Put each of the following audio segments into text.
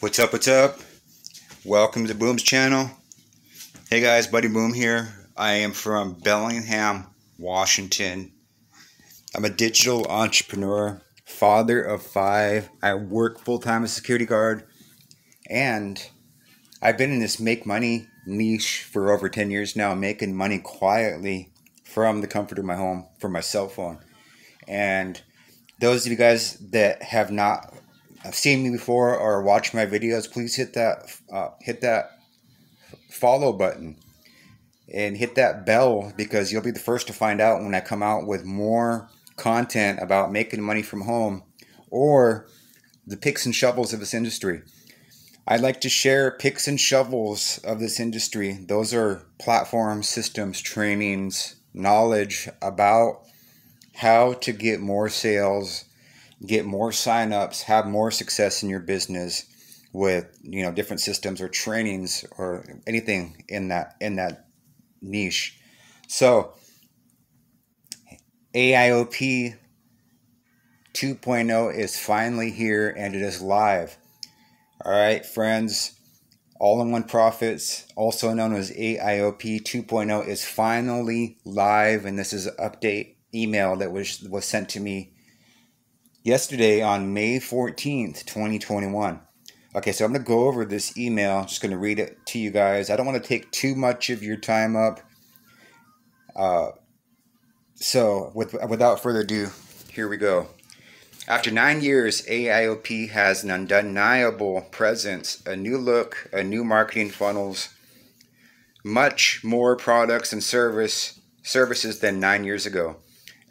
What's up, what's up? Welcome to Boome's channel. Hey guys, Buddy Boome here. I am from Bellingham, Washington. I'm a digital entrepreneur, father of 5. I work full-time as a security guard, and I've been in this make money niche for over 10 years now, making money quietly from the comfort of my home, from my cell phone. And those of you guys that have not seen me before or watched my videos, please hit that follow button and hit that bell, because you'll be the first to find out when I come out with more content about making money from home or the picks and shovels of this industry. I'd like to share picks and shovels of this industry. Those are platforms, systems, trainings, knowledge about how to get more sales, get more signups, have more success in your business with, you know, different systems or trainings or anything in that niche. So AIOP 2.0 is finally here, and it is live. All right, friends, All-in-One Profits, also known as AIOP 2.0, is finally live, and this is an update email that was sent to me yesterday on May 14th, 2021. Okay, so I'm going to go over this email. I'm just going to read it to you guys. I don't want to take too much of your time up. So without further ado, here we go. After 9 years, AIOP has an undeniable presence, a new look, a new marketing funnels, much more products and services than 9 years ago.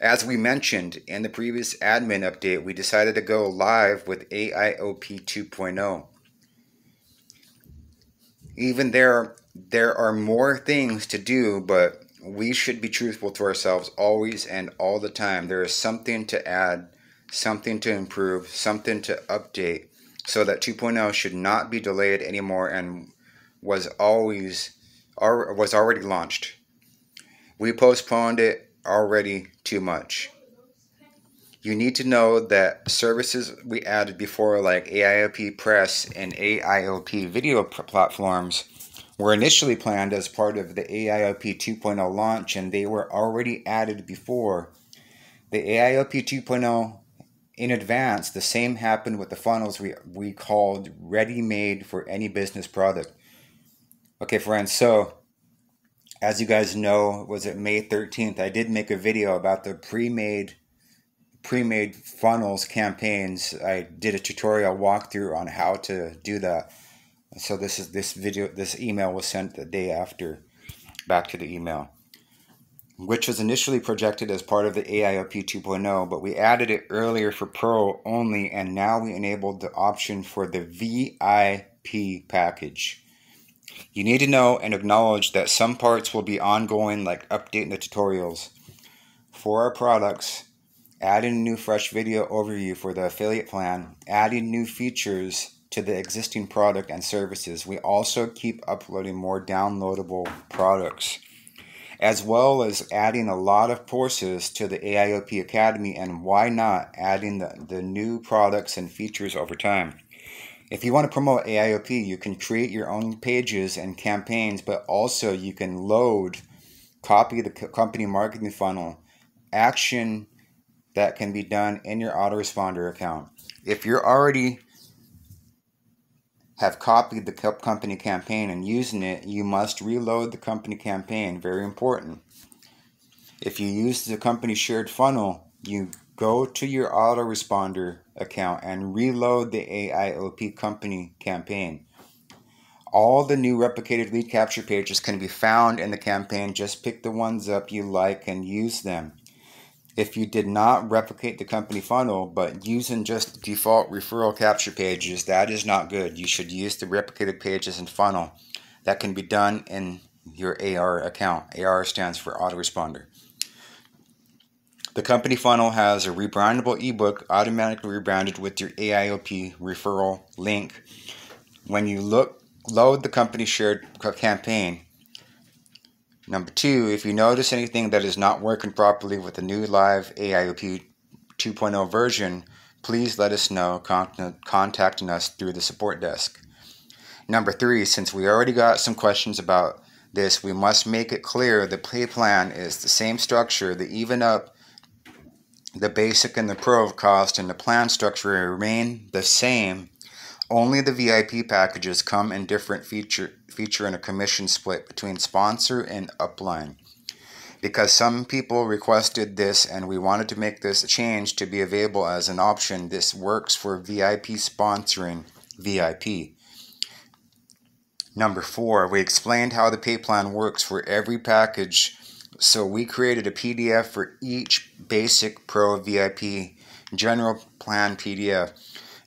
As we mentioned in the previous admin update, we decided to go live with AIOP 2.0. Even there are more things to do, but we should be truthful to ourselves always and all the time. There is something to add, something to improve, something to update, so that 2.0 should not be delayed anymore and was already launched. We postponed it already too much. You need to know that services we added before, like AIOP Press and AIOP video platforms, were initially planned as part of the AIOP 2.0 launch, and they were already added before the AIOP 2.0 in advance. The same happened with the funnels we called ready-made for any business product. Okay, friends, so as you guys know, was it May 13th? I did make a video about the pre-made funnels campaigns. I did a tutorial walkthrough on how to do that. So this email was sent the day after. Back to the email, which was initially projected as part of the AIOP 2.0, but we added it earlier for Pro only, and now we enabled the option for the VIP package. You need to know and acknowledge that some parts will be ongoing, like updating the tutorials for our products, adding a new fresh video overview for the affiliate plan, adding new features to the existing product and services. We also keep uploading more downloadable products, as well as adding a lot of courses to the AIOP Academy, and why not adding the new products and features over time. If you want to promote AIOP, you can create your own pages and campaigns, but also you can load, copy the company marketing funnel, action that can be done in your autoresponder account. If you already have copied the company campaign and using it, you must reload the company campaign, very important. If you use the company shared funnel, you go to your autoresponder account and reload the AIOP company campaign. All the new replicated lead capture pages can be found in the campaign. Just pick the ones up you like and use them. If you did not replicate the company funnel, but using just default referral capture pages, that is not good. You should use the replicated pages and funnel that can be done in your AR account. AR stands for autoresponder. The company funnel has a rebrandable ebook automatically rebranded with your AIOP referral link. When you load the company shared campaign. Number 2, if you notice anything that is not working properly with the new live AIOP 2.0 version, please let us know, contacting us through the support desk. Number three, since we already got some questions about this, we must make it clear the pay plan is the same structure, the even up, the basic and the pro cost, and the plan structure remain the same. Only the VIP packages come in different feature and a commission split between sponsor and upline. Because some people requested this and we wanted to make this change to be available as an option, this works for VIP sponsoring VIP. Number four, we explained how the pay plan works for every package, so we created a PDF for each basic, pro, VIP, general plan PDF.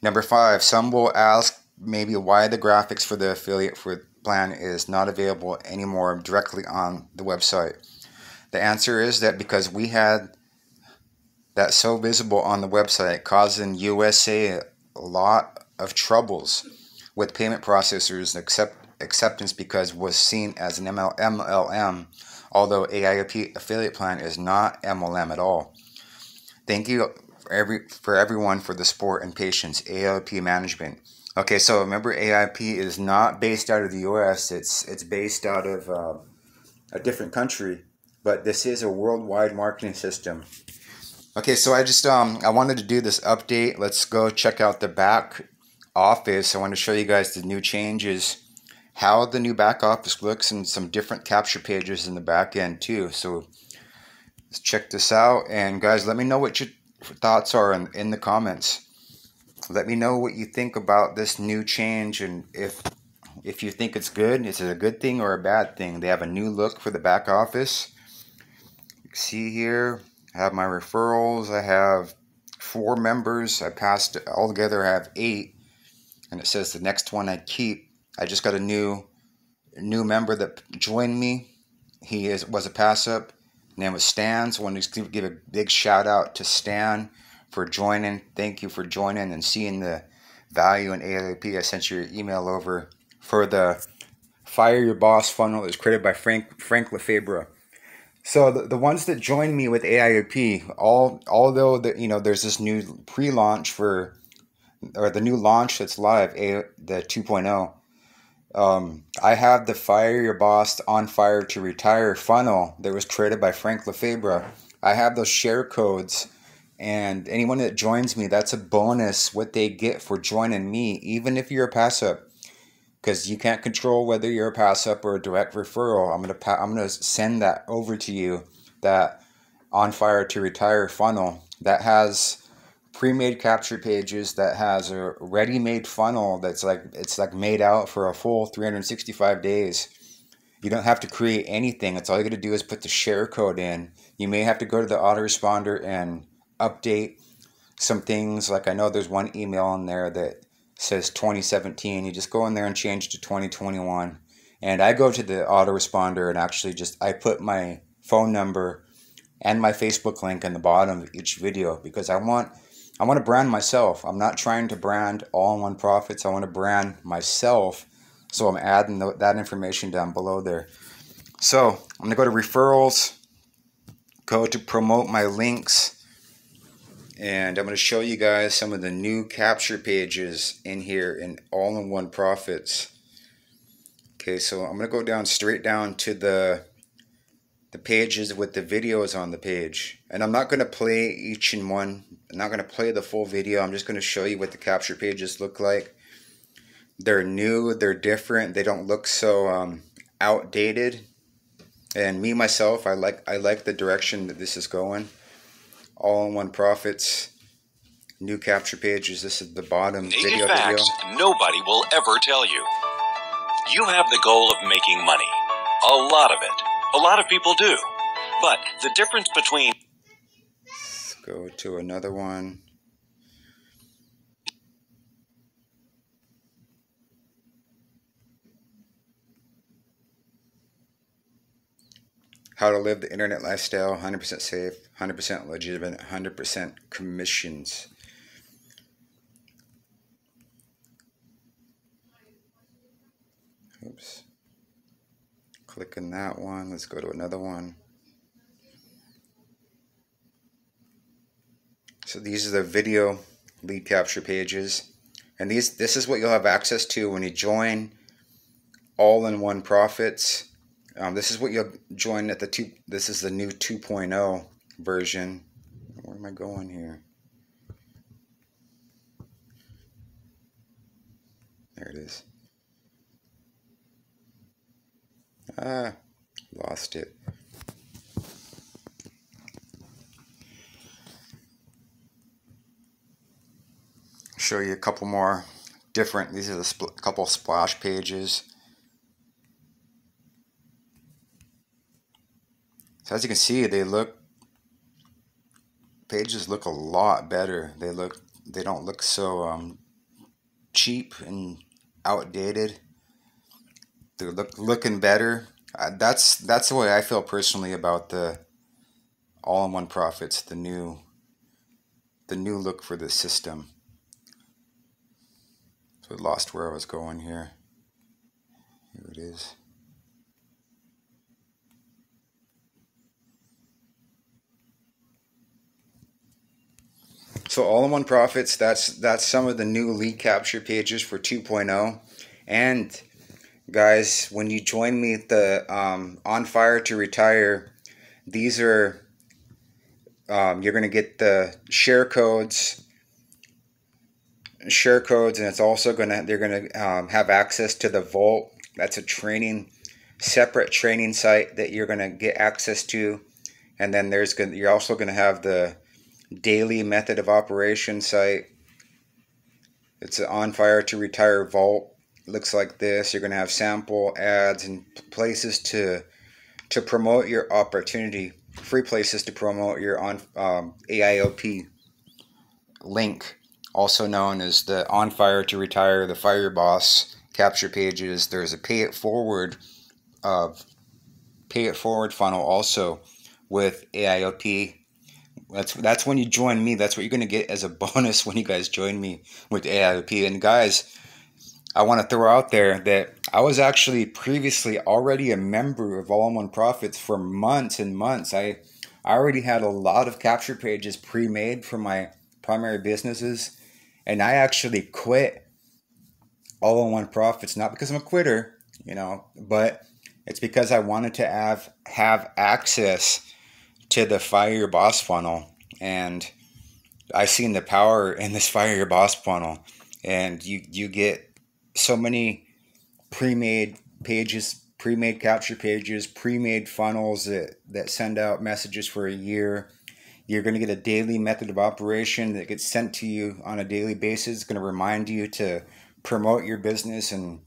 Number five, some will ask maybe why the graphics for the affiliate for plan is not available anymore directly on the website. The answer is that because we had that so visible on the website, causing USA a lot of troubles with payment processors acceptance because was seen as an MLM, although AIOP affiliate plan is not MLM at all. Thank you for everyone for the support and patience. AIOP management. Okay, so remember, AIOP is not based out of the U.S. It's based out of a different country, but this is a worldwide marketing system. Okay, so I just I wanted to do this update. Let's go check out the back office. I want to show you guys the new changes, how the new back office looks, and some different capture pages in the back end too. So let's check this out, and guys, let me know what your thoughts are in the comments. Let me know what you think about this new change, and if you think it's good, is it a good thing or a bad thing? They have a new look for the back office. You can see here, I have my referrals. I have 4 members. I passed all together. I have 8, and it says the next one I keep. I just got a new member that joined me. He was a pass up. His name was Stan. So I want to give a big shout out to Stan for joining. Thank you for joining and seeing the value in AIOP. I sent you an email over for the Fire Your Boss funnel. It was created by Frank Lefebvre. So the ones that joined me with AIOP, although that, you know, there's this new pre-launch for, or the new launch that's live, the 2.0. I have the Fire Your Boss on Fire to Retire funnel that was created by Frank Lefebvre. I have those share codes, and anyone that joins me, that's a bonus what they get for joining me, even if you're a pass up, because you can't control whether you're a pass up or a direct referral. I'm gonna send that over to you, that On Fire to Retire funnel that has pre-made capture pages, that has a ready-made funnel that's like, it's like made out for a full 365 days. You don't have to create anything. It's all you got to do is put the share code in. You may have to go to the autoresponder and update some things. Like I know there's one email in there that says 2017. You just go in there and change to 2021. And I go to the autoresponder and actually just, I put my phone number and my Facebook link in the bottom of each video, because I want to brand myself. I'm not trying to brand All-in-One Profits. I want to brand myself. So I'm adding that information down below there. So I'm going to go to referrals, go to promote my links, and I'm going to show you guys some of the new capture pages in here in All-in-One Profits. Okay, so I'm going to go down straight down to the pages with the videos on the page. And I'm not going to play each in one. I'm not going to play the full video. I'm just going to show you what the capture pages look like. They're new. They're different. They don't look so outdated. And me, myself, I like the direction that this is going. All-in-One Profits. New capture pages. This is the bottom video. Facts nobody will ever tell you. You have the goal of making money. A lot of it. A lot of people do, but the difference between... Let's go to another one. How to live the internet lifestyle, 100% safe, 100% legitimate, 100% commissions. Oops. Clicking that one. Let's go to another one. So these are the video lead capture pages. And this is what you'll have access to when you join All-in-One Profits. This is what you'll join at the this is the new 2.0 version. Where am I going here? There it is. Ah, lost it. Show you a couple more different. These are the couple splash pages. So as you can see, they look, pages look a lot better. They don't look so cheap and outdated. They're looking better. That's the way I feel personally about the All-in-One Profits, the new look for the system. So I lost where I was going here. Here it is. So All-in-One Profits, that's some of the new lead capture pages for 2.0. And guys, when you join me at the On Fire to Retire, these are you're going to get the share codes, and it's also they're going to have access to the Vault. That's a separate training site that you're going to get access to, and then you're also going to have the daily method of operation site. It's an On Fire to Retire Vault. It looks like this. You're going to have sample ads and places to promote your opportunity, free places to promote your AIOP link, also known as the On Fire to Retire, the Fire Boss capture pages. There's a pay it forward funnel also with AIOP. That's when you join me. That's what you're going to get as a bonus when you guys join me with AIOP. And guys, I want to throw out there that I was actually previously already a member of All-in-One Profits for months and months. I already had a lot of capture pages pre-made for my primary businesses, and I actually quit All-in-One Profits, not because I'm a quitter, you know, but it's because I wanted to have access to the Fire Your Boss funnel, and I've seen the power in this Fire Your Boss funnel. And you get so many pre-made pages, pre-made capture pages, pre-made funnels that send out messages for a year. You're going to get a daily method of operation that gets sent to you on a daily basis. It's going to remind you to promote your business and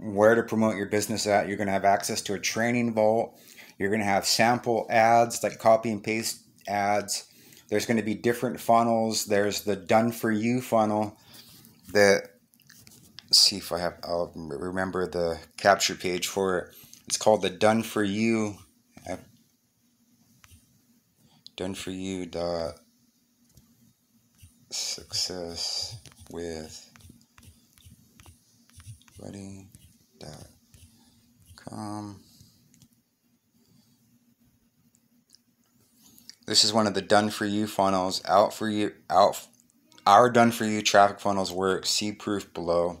where to promote your business at. You're going to have access to a training vault. You're going to have sample ads, like copy and paste ads. There's going to be different funnels. There's the done for you funnel. I'll remember the capture page for it. It's called the done for you. Success with buddy.com. This is one of the done for you funnels. Our done for you traffic funnels work. See proof below.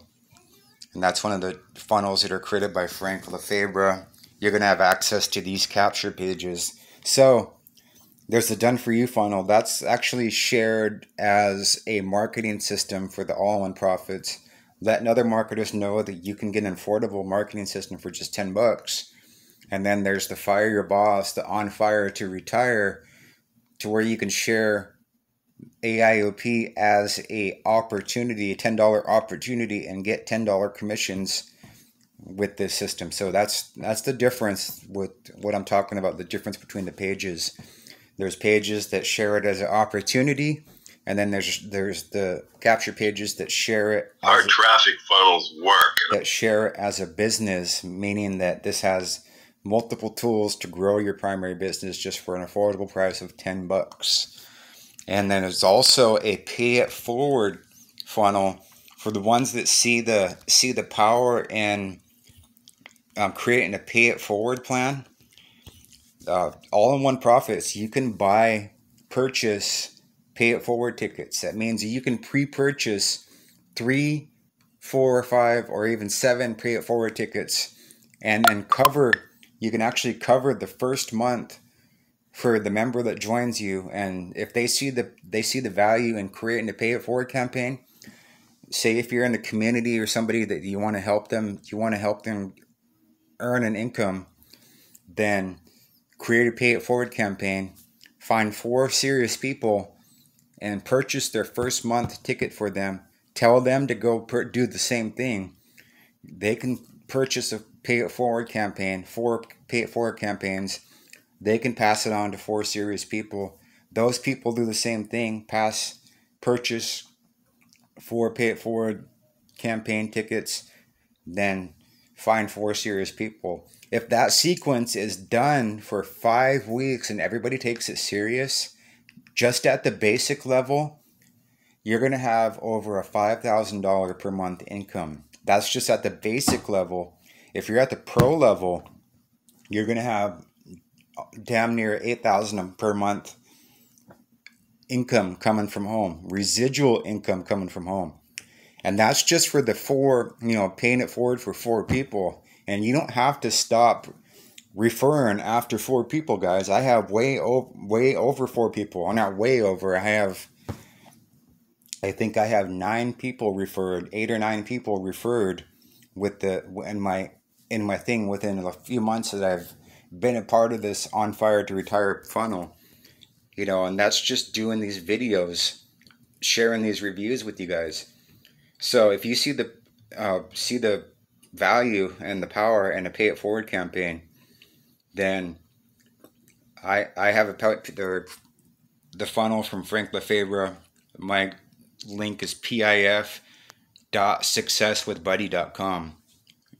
And that's one of the funnels that are created by Frank Lefebvre. You're going to have access to these capture pages. So there's the done for you funnel. That's actually shared as a marketing system for the All-in-One Profits, letting other marketers know that you can get an affordable marketing system for just $10. And then there's the Fire Your Boss, the On Fire to Retire, to where you can share AIOP as a opportunity, a $10 opportunity, and get $10 commissions with this system. So that's the difference with what I'm talking about, the difference between the pages. There's pages that share it as an opportunity, and then there's the capture pages that share it. Our traffic funnels work. That share it as a business, meaning that this has multiple tools to grow your primary business just for an affordable price of $10. And then there's also a pay it forward funnel for the ones that see the power in creating a pay it forward plan. All-in-One Profits, you can purchase pay it forward tickets. That means you can pre-purchase 3, 4, 5, or even 7 pay it forward tickets, and then you can actually cover the first month for the member that joins you. And if they see the value in creating the pay it forward campaign, say if you're in the community or somebody that you want to help them earn an income, then create a pay it forward campaign, find 4 serious people and purchase their first month ticket for them. Tell them to go do the same thing. They can purchase a pay it forward campaign, 4 pay it forward campaigns. They can pass it on to 4 serious people. Those people do the same thing, purchase 4 pay it forward campaign tickets, then find 4 serious people. If that sequence is done for 5 weeks and everybody takes it serious, just at the basic level, you're going to have over a $5,000 per month income. That's just at the basic level. If you're at the pro level, you're going to have damn near $8,000 per month income coming from home, residual income coming from home. And that's just for the 4, paying it forward for 4 people. And you don't have to stop referring after 4 people, guys. I have way over 4 people. I'm not way over. I think I have 9 people referred, 8 or 9 people referred in my thing within a few months that I've been a part of this On Fire to Retire funnel, and that's just doing these videos, sharing these reviews with you guys. So if you see the value and the power and a pay it forward campaign, then I have the funnel from Frank Lefebvre. My link is pif.successwithbuddy.com.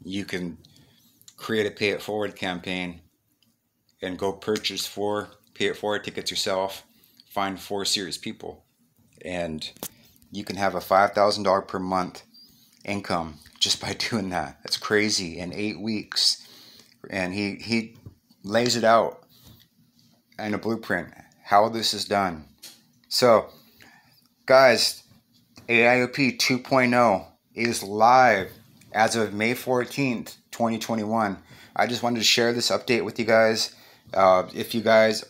You can create a pay it forward campaign and go purchase 4 pay it forward tickets yourself, find 4 serious people, and you can have a $5,000 per month income just by doing that. That's crazy, in 8 weeks. And he lays it out in a blueprint how this is done. So guys, AIOP 2.0 is live as of May 14th, 2021. I just wanted to share this update with you guys. If you guys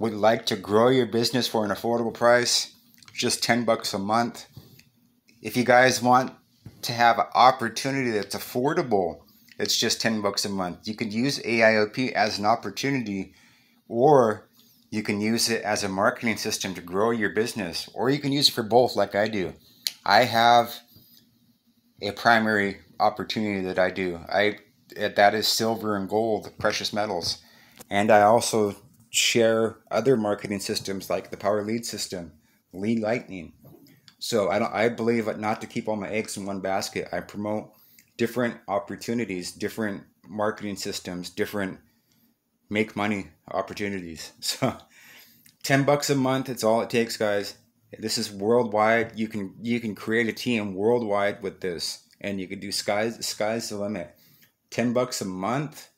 would like to grow your business for an affordable price, just $10 a month. If you guys want to have an opportunity that's affordable, it's just $10 a month. You can use AIOP as an opportunity, or you can use it as a marketing system to grow your business, or you can use it for both like I do. I have a primary opportunity that I do. That is silver and gold, precious metals. And I also share other marketing systems like the Power Lead system, Lead Lightning. So I believe not to keep all my eggs in one basket. I promote different opportunities, different marketing systems, different make money opportunities. So $10 a month, it's all it takes, guys. This is worldwide. You can create a team worldwide with this, and you can do sky's the limit. $10 a month.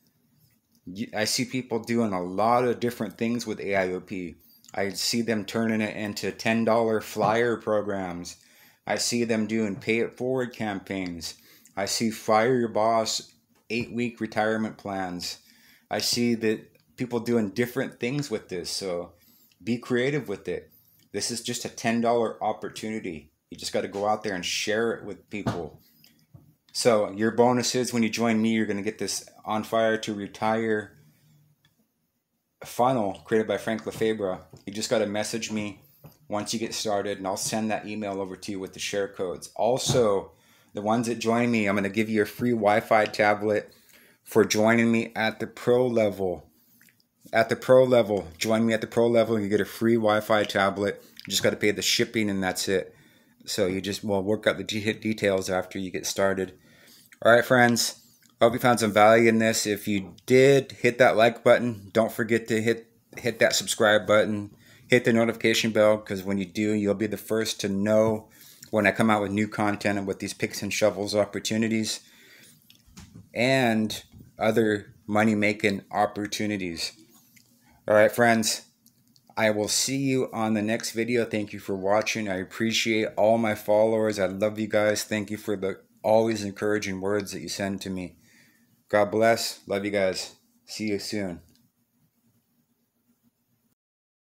I see people doing a lot of different things with AIOP. I see them turning it into $10 flyer programs. I see them doing pay it forward campaigns. I see fire your boss 8-week retirement plans. I see that people doing different things with this, so be creative with it. This is just a $10 opportunity. You just got to go out there and share it with people. So your bonuses when you join me, you're going to get this On Fire to Retire funnel created by Frank Lefebvre. You just got to message me once you get started, and I'll send that email over to you with the share codes. Also, the ones that join me, I'm going to give you a free Wi-Fi tablet for joining me at the pro level. At the pro level, join me at the pro level and you get a free Wi-Fi tablet. You just got to pay the shipping and that's it. So we'll work out the details after you get started. All right, friends, hope you found some value in this. If you did, hit that like button. Don't forget to hit that subscribe button. Hit the notification bell, because when you do, you'll be the first to know when I come out with new content and with these picks and shovels opportunities and other money-making opportunities. All right, friends, I will see you on the next video. Thank you for watching. I appreciate all my followers. I love you guys. Thank you for the always encouraging words that you send to me. God bless. Love you guys. See you soon.